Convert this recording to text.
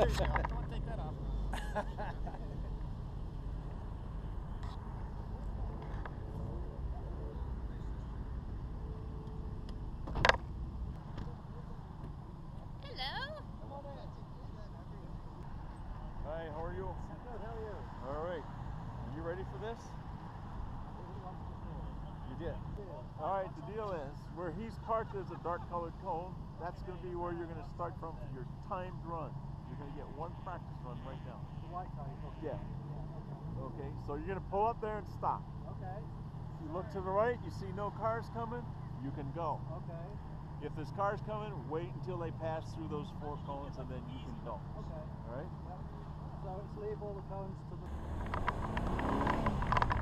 There you go. Don't take that off. Hello. Come on in. Hi, how are you? I'm good, how are you? All right. Are you ready for this? You did. All right, the deal is, where he's parked is a dark colored cone. That's going to be where you're going to start from for your timed run. You're going to get one practice run right now. The white tie, okay. Yeah. Okay, so you're going to pull up there and stop. Okay. If you look to the right, you see no cars coming, you can go. Okay. If there's cars coming, wait until they pass through those four cones and then you can go. Okay. All right? So let's leave all the cones to the...